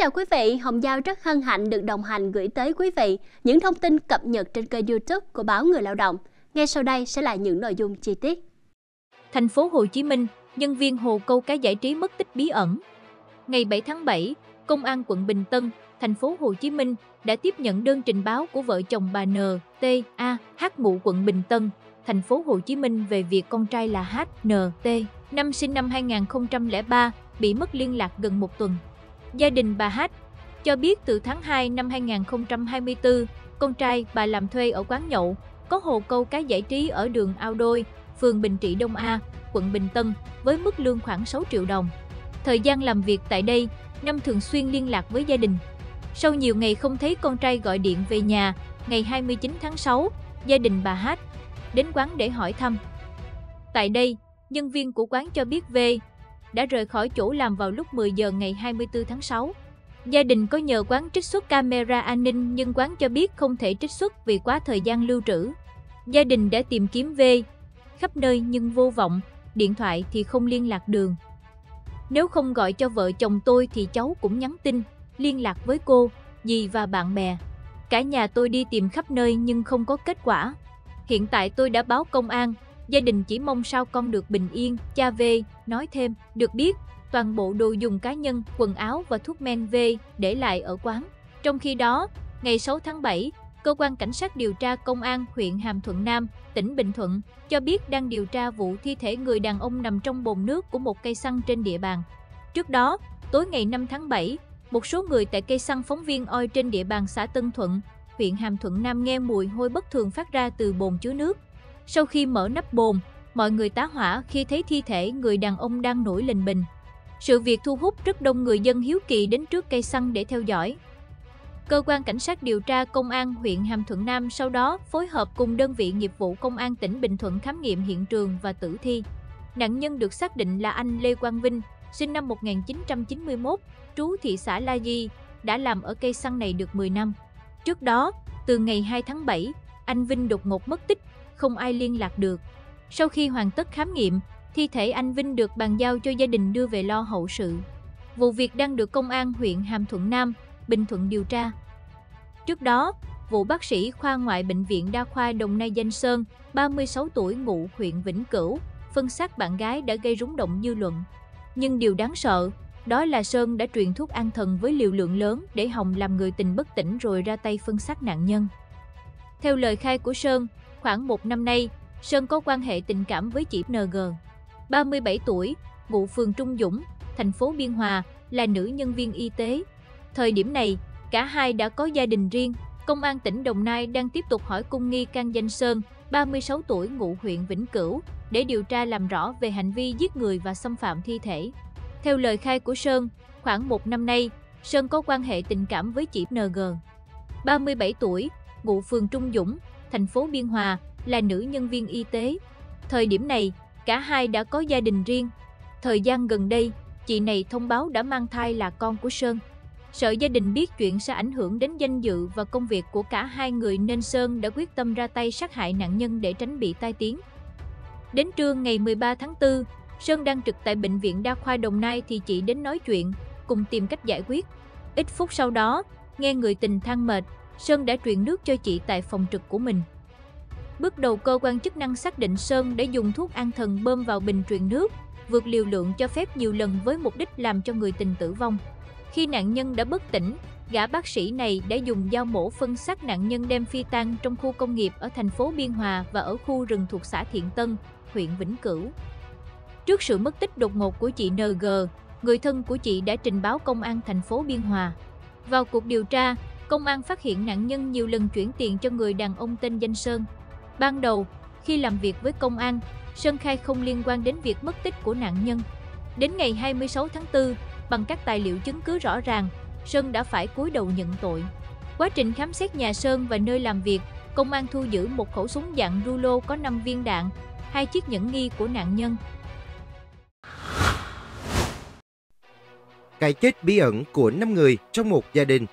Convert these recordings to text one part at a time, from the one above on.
chào quý vị, Hồng Giao rất hân hạnh được đồng hành gửi tới quý vị những thông tin cập nhật trên kênh YouTube của Báo Người Lao Động. Ngay sau đây sẽ là những nội dung chi tiết. Thành phố Hồ Chí Minh, nhân viên hồ câu cá giải trí mất tích bí ẩn. Ngày 7 tháng 7, Công an quận Bình Tân, thành phố Hồ Chí Minh đã tiếp nhận đơn trình báo của vợ chồng bà N.T.A.H ngụ quận Bình Tân, thành phố Hồ Chí Minh về việc con trai là H.N.T. năm sinh năm 2003 bị mất liên lạc gần một tuần. Gia đình bà H cho biết từ tháng 2 năm 2024, con trai bà làm thuê ở quán nhậu, có hồ câu cá giải trí ở đường Ao Đôi, phường Bình Trị Đông A, quận Bình Tân, với mức lương khoảng 6 triệu đồng. Thời gian làm việc tại đây, Năm thường xuyên liên lạc với gia đình. Sau nhiều ngày không thấy con trai gọi điện về nhà, ngày 29 tháng 6, gia đình bà H đến quán để hỏi thăm. Tại đây, nhân viên của quán cho biết V đã rời khỏi chỗ làm vào lúc 10 giờ ngày 24 tháng 6. Gia đình có nhờ quán trích xuất camera an ninh nhưng quán cho biết không thể trích xuất vì quá thời gian lưu trữ. Gia đình đã tìm kiếm V khắp nơi nhưng vô vọng, điện thoại thì không liên lạc đường. Nếu không gọi cho vợ chồng tôi thì cháu cũng nhắn tin, liên lạc với cô, dì và bạn bè. Cả nhà tôi đi tìm khắp nơi nhưng không có kết quả. Hiện tại tôi đã báo công an, gia đình chỉ mong sao con được bình yên, cha V nói thêm. Được biết, toàn bộ đồ dùng cá nhân, quần áo và thuốc men V để lại ở quán. Trong khi đó, ngày 6 tháng 7, Cơ quan Cảnh sát điều tra Công an huyện Hàm Thuận Nam, tỉnh Bình Thuận cho biết đang điều tra vụ thi thể người đàn ông nằm trong bồn nước của một cây xăng trên địa bàn. Trước đó, tối ngày 5 tháng 7, một số người tại cây xăng Phóng Viên Oi trên địa bàn xã Tân Thuận, huyện Hàm Thuận Nam nghe mùi hôi bất thường phát ra từ bồn chứa nước. Sau khi mở nắp bồn, mọi người tá hỏa khi thấy thi thể người đàn ông đang nổi lềnh bềnh. Sự việc thu hút rất đông người dân hiếu kỳ đến trước cây xăng để theo dõi. Cơ quan Cảnh sát điều tra Công an huyện Hàm Thuận Nam sau đó phối hợp cùng đơn vị nghiệp vụ Công an tỉnh Bình Thuận khám nghiệm hiện trường và tử thi. Nạn nhân được xác định là anh Lê Quang Vinh, sinh năm 1991, trú thị xã La Di, đã làm ở cây xăng này được 10 năm. Trước đó, từ ngày 2 tháng 7, anh Vinh đột ngột mất tích, không ai liên lạc được. Sau khi hoàn tất khám nghiệm, thi thể anh Vinh được bàn giao cho gia đình đưa về lo hậu sự. Vụ việc đang được Công an huyện Hàm Thuận Nam, Bình Thuận điều tra. Trước đó, vụ bác sĩ khoa ngoại Bệnh viện Đa khoa Đồng Nai Danh Sơn, 36 tuổi ngụ huyện Vĩnh Cửu, phân xác bạn gái đã gây rúng động dư luận. Nhưng điều đáng sợ, đó là Sơn đã truyền thuốc an thần với liều lượng lớn để Hồng làm người tình bất tỉnh rồi ra tay phân xác nạn nhân. Theo lời khai của Sơn, khoảng một năm nay, Sơn có quan hệ tình cảm với chị NG, 37 tuổi, ngụ phường Trung Dũng, thành phố Biên Hòa, là nữ nhân viên y tế. Thời điểm này, cả hai đã có gia đình riêng. Công an tỉnh Đồng Nai đang tiếp tục hỏi cung nghi can Danh Sơn, 36 tuổi ngụ huyện Vĩnh Cửu, để điều tra làm rõ về hành vi giết người và xâm phạm thi thể. Theo lời khai của Sơn, khoảng một năm nay, Sơn có quan hệ tình cảm với chị NG, 37 tuổi, ngụ phường Trung Dũng, thành phố Biên Hòa, là nữ nhân viên y tế. Thời điểm này, cả hai đã có gia đình riêng. Thời gian gần đây, chị này thông báo đã mang thai là con của Sơn. Sợ gia đình biết chuyện sẽ ảnh hưởng đến danh dự và công việc của cả hai người nên Sơn đã quyết tâm ra tay sát hại nạn nhân để tránh bị tai tiếng. Đến trưa ngày 13 tháng 4, Sơn đang trực tại Bệnh viện Đa khoa Đồng Nai thì chị đến nói chuyện, cùng tìm cách giải quyết. Ít phút sau đó, nghe người tình than mệt, Sơn đã truyền nước cho chị tại phòng trực của mình. Bước đầu cơ quan chức năng xác định Sơn đã dùng thuốc an thần bơm vào bình truyền nước, vượt liều lượng cho phép nhiều lần với mục đích làm cho người tình tử vong. Khi nạn nhân đã bất tỉnh, gã bác sĩ này đã dùng dao mổ phân xác nạn nhân đem phi tang trong khu công nghiệp ở thành phố Biên Hòa và ở khu rừng thuộc xã Thiện Tân, huyện Vĩnh Cửu. Trước sự mất tích đột ngột của chị NG, người thân của chị đã trình báo công an thành phố Biên Hòa. Vào cuộc điều tra, công an phát hiện nạn nhân nhiều lần chuyển tiền cho người đàn ông tên Danh Sơn. Ban đầu, khi làm việc với công an, Sơn khai không liên quan đến việc mất tích của nạn nhân. Đến ngày 26 tháng 4, bằng các tài liệu chứng cứ rõ ràng, Sơn đã phải cúi đầu nhận tội. Quá trình khám xét nhà Sơn và nơi làm việc, công an thu giữ một khẩu súng dạng rulo có 5 viên đạn, 2 chiếc nhẫn nghi của nạn nhân. Cái chết bí ẩn của 5 người trong một gia đình.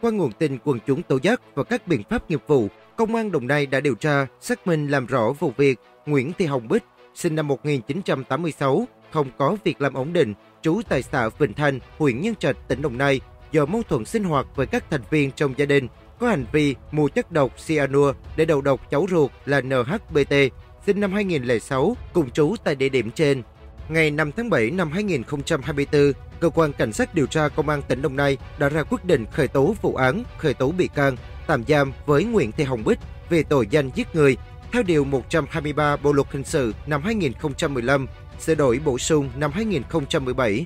Qua nguồn tin quần chúng tố giác và các biện pháp nghiệp vụ, Công an Đồng Nai đã điều tra, xác minh làm rõ vụ việc Nguyễn Thị Hồng Bích, sinh năm 1986, không có việc làm ổn định, trú tại xã Vĩnh Thanh, huyện Nhân Trạch, tỉnh Đồng Nai, do mâu thuẫn sinh hoạt với các thành viên trong gia đình có hành vi mua chất độc cyanua để đầu độc cháu ruột là NHBT, sinh năm 2006, cùng trú tại địa điểm trên. Ngày 5 tháng 7 năm 2024, Cơ quan Cảnh sát điều tra Công an tỉnh Đồng Nai đã ra quyết định khởi tố vụ án, khởi tố bị can, tạm giam với Nguyễn Thị Hồng Bích về tội danh giết người, theo Điều 123 Bộ Luật Hình sự năm 2015, sửa đổi bổ sung năm 2017.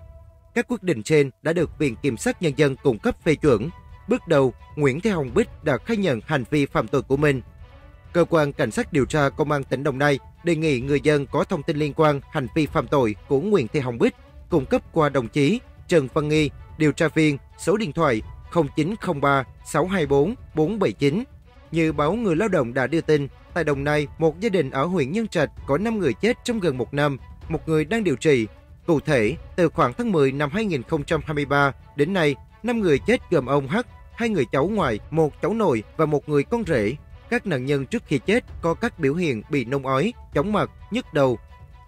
Các quyết định trên đã được Viện Kiểm sát Nhân dân cung cấp phê chuẩn. Bước đầu, Nguyễn Thị Hồng Bích đã khai nhận hành vi phạm tội của mình. Cơ quan Cảnh sát điều tra Công an tỉnh Đồng Nai đề nghị người dân có thông tin liên quan hành vi phạm tội của Nguyễn Thị Hồng Bích cung cấp qua đồng chí Trần Văn Nghi, điều tra viên, số điện thoại 0903 624 479. Như báo Người Lao Động đã đưa tin, tại Đồng Nai, một gia đình ở huyện Nhân Trạch có 5 người chết trong gần một năm, một người đang điều trị. Cụ thể, từ khoảng tháng 10 năm 2023 đến nay, 5 người chết gồm ông H, 2 người cháu ngoại, 1 cháu nội và 1 người con rể. Các nạn nhân trước khi chết có các biểu hiện bị nôn ói, chóng mặt, nhức đầu.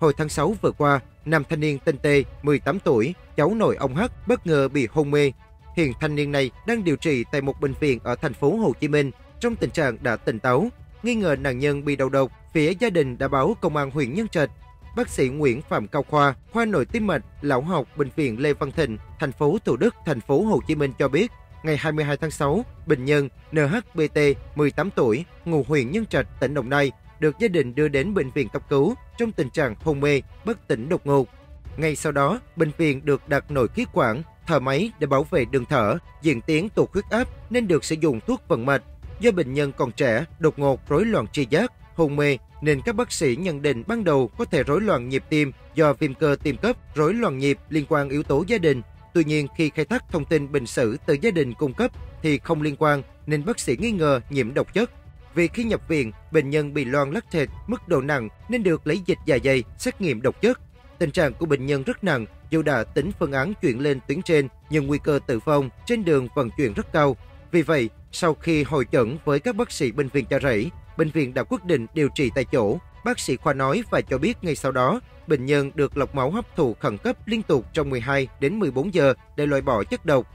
Hồi tháng 6 vừa qua, nam thanh niên tên T, 18 tuổi, cháu nội ông H bất ngờ bị hôn mê. Hiện thanh niên này đang điều trị tại một bệnh viện ở thành phố Hồ Chí Minh trong tình trạng đã tỉnh táo. Nghi ngờ nạn nhân bị đầu độc, phía gia đình đã báo Công an huyện Nhân Trạch. Bác sĩ Nguyễn Phạm Cao Khoa, khoa nội tim mạch, lão học bệnh viện Lê Văn Thịnh, thành phố Thủ Đức, thành phố Hồ Chí Minh cho biết, ngày 22 tháng 6, bệnh nhân NHBT 18 tuổi, ngụ huyện Nhân Trạch, tỉnh Đồng Nai được gia đình đưa đến bệnh viện cấp cứu trong tình trạng hôn mê, bất tỉnh đột ngột. Ngay sau đó, bệnh viện được đặt nội khí quản, thở máy để bảo vệ đường thở, diễn tiến tụt huyết áp nên được sử dụng thuốc vận mạch. Do bệnh nhân còn trẻ, đột ngột rối loạn tri giác, hôn mê nên các bác sĩ nhận định ban đầu có thể rối loạn nhịp tim do viêm cơ tim cấp, rối loạn nhịp liên quan yếu tố gia đình. Tuy nhiên, khi khai thác thông tin bệnh sử từ gia đình cung cấp thì không liên quan nên bác sĩ nghi ngờ nhiễm độc chất. Vì khi nhập viện, bệnh nhân bị loang lắc thịt, mức độ nặng nên được lấy dịch dạ dày xét nghiệm độc chất. Tình trạng của bệnh nhân rất nặng, dù đã tính phương án chuyển lên tuyến trên nhưng nguy cơ tử vong trên đường vận chuyển rất cao. Vì vậy, sau khi hội chẩn với các bác sĩ bệnh viện Chợ Rẫy, bệnh viện đã quyết định điều trị tại chỗ. Bác sĩ Khoa nói và cho biết ngay sau đó, bệnh nhân được lọc máu hấp thụ khẩn cấp liên tục trong 12 đến 14 giờ để loại bỏ chất độc.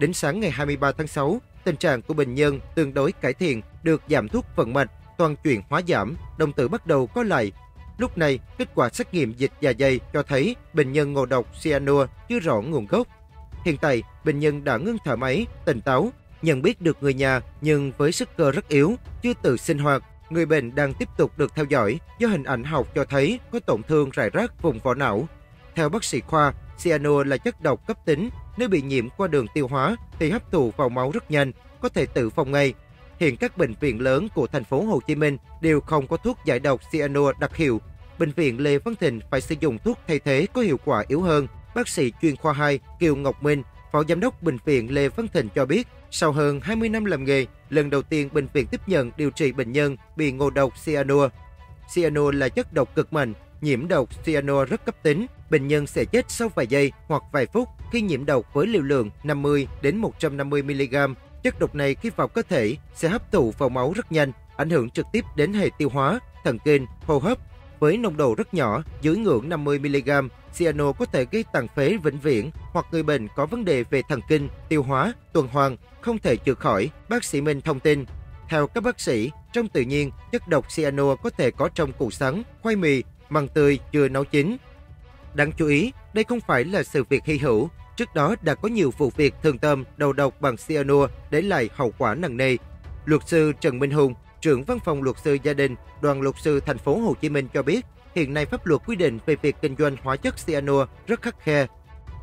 Đến sáng ngày 23 tháng 6, tình trạng của bệnh nhân tương đối cải thiện, được giảm thuốc vận mạch, toàn chuyển hóa giảm, đồng tử bắt đầu có lại. Lúc này, kết quả xét nghiệm dịch dạ dày cho thấy bệnh nhân ngộ độc cyanua chưa rõ nguồn gốc. Hiện tại, bệnh nhân đã ngưng thở máy, tỉnh táo, nhận biết được người nhà nhưng với sức cơ rất yếu, chưa tự sinh hoạt. Người bệnh đang tiếp tục được theo dõi do hình ảnh học cho thấy có tổn thương rải rác vùng vỏ não. Theo bác sĩ Khoa, cyanua là chất độc cấp tính, nếu bị nhiễm qua đường tiêu hóa thì hấp thụ vào máu rất nhanh, có thể tử vong ngay. Hiện các bệnh viện lớn của thành phố Hồ Chí Minh đều không có thuốc giải độc cyanua đặc hiệu. Bệnh viện Lê Văn Thịnh phải sử dụng thuốc thay thế có hiệu quả yếu hơn. Bác sĩ chuyên khoa 2 Kiều Ngọc Minh, Phó Giám đốc Bệnh viện Lê Văn Thịnh cho biết, sau hơn 20 năm làm nghề, lần đầu tiên bệnh viện tiếp nhận điều trị bệnh nhân bị ngộ độc cyanua. Cyanua là chất độc cực mạnh, nhiễm độc cyanua rất cấp tính, bệnh nhân sẽ chết sau vài giây hoặc vài phút khi nhiễm độc với liều lượng 50 đến 150mg. Chất độc này khi vào cơ thể sẽ hấp thụ vào máu rất nhanh, ảnh hưởng trực tiếp đến hệ tiêu hóa, thần kinh, hô hấp. Với nồng độ rất nhỏ, dưới ngưỡng 50mg, cyano có thể gây tàn phế vĩnh viễn hoặc người bệnh có vấn đề về thần kinh, tiêu hóa, tuần hoàn, không thể chữa khỏi, bác sĩ Minh thông tin. Theo các bác sĩ, trong tự nhiên, chất độc cyano có thể có trong củ sắn, khoai mì, măng tươi chưa nấu chín. Đáng chú ý, đây không phải là sự việc hy hữu. Trước đó đã có nhiều vụ việc thương tâm đầu độc bằng cyano để lại hậu quả nặng nề. Luật sư Trần Minh Hùng, trưởng văn phòng luật sư gia đình, đoàn luật sư thành phố Hồ Chí Minh cho biết, hiện nay pháp luật quy định về việc kinh doanh hóa chất cyanua rất khắt khe.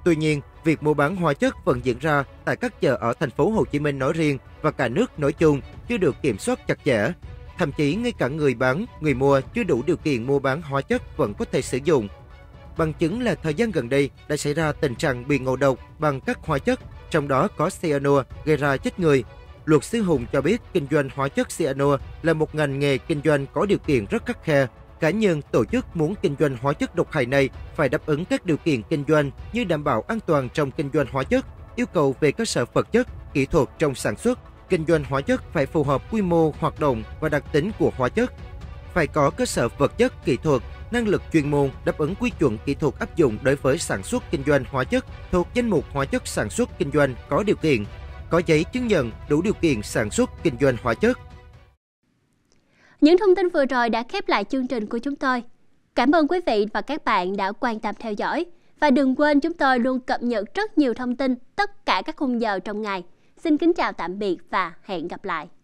Tuy nhiên, việc mua bán hóa chất vẫn diễn ra tại các chợ ở thành phố Hồ Chí Minh nói riêng và cả nước nói chung, chưa được kiểm soát chặt chẽ. Thậm chí ngay cả người bán, người mua chưa đủ điều kiện mua bán hóa chất vẫn có thể sử dụng. Bằng chứng là thời gian gần đây đã xảy ra tình trạng bị ngộ độc bằng các hóa chất, trong đó có cyanua gây ra chết người. Luật sư Hùng cho biết kinh doanh hóa chất cyanua là một ngành nghề kinh doanh có điều kiện rất khắt khe. Cá nhân, tổ chức muốn kinh doanh hóa chất độc hại này phải đáp ứng các điều kiện kinh doanh như đảm bảo an toàn trong kinh doanh hóa chất, yêu cầu về cơ sở vật chất, kỹ thuật trong sản xuất. Kinh doanh hóa chất phải phù hợp quy mô, hoạt động và đặc tính của hóa chất. Phải có cơ sở vật chất, kỹ thuật, năng lực chuyên môn đáp ứng quy chuẩn kỹ thuật áp dụng đối với sản xuất kinh doanh hóa chất thuộc danh mục hóa chất sản xuất kinh doanh có điều kiện, có giấy chứng nhận đủ điều kiện sản xuất kinh doanh hóa chất. Những thông tin vừa rồi đã khép lại chương trình của chúng tôi. Cảm ơn quý vị và các bạn đã quan tâm theo dõi. Và đừng quên chúng tôi luôn cập nhật rất nhiều thông tin tất cả các khung giờ trong ngày. Xin kính chào tạm biệt và hẹn gặp lại.